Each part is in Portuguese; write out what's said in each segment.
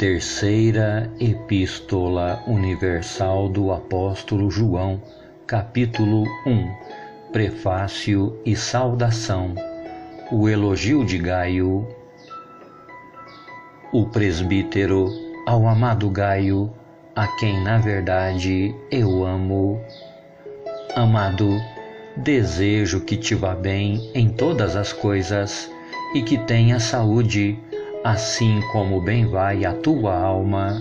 Terceira Epístola Universal do Apóstolo João, capítulo 1, prefácio e saudação, o elogio de Gaio, o presbítero ao amado Gaio, a quem na verdade eu amo. Amado, desejo que te vá bem em todas as coisas e que tenha saúde, assim como bem vai a tua alma,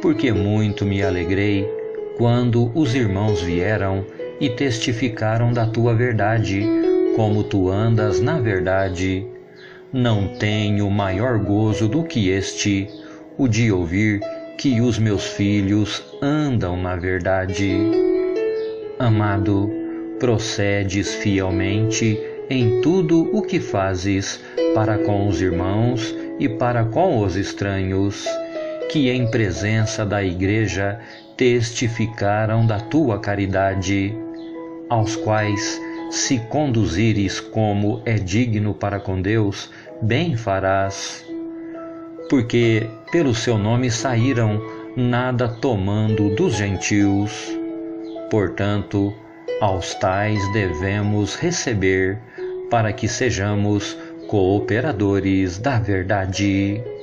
porque muito me alegrei quando os irmãos vieram e testificaram da tua verdade, como tu andas na verdade. Não tenho maior gozo do que este, o de ouvir que os meus filhos andam na verdade. Amado, procedes fielmente em tudo o que fazes para com os irmãos e para com os estranhos, que em presença da igreja testificaram da tua caridade, aos quais, se conduzires como é digno para com Deus, bem farás. Porque pelo seu nome saíram, nada tomando dos gentios. Portanto, aos tais devemos receber, para que sejamos cooperadores da verdade.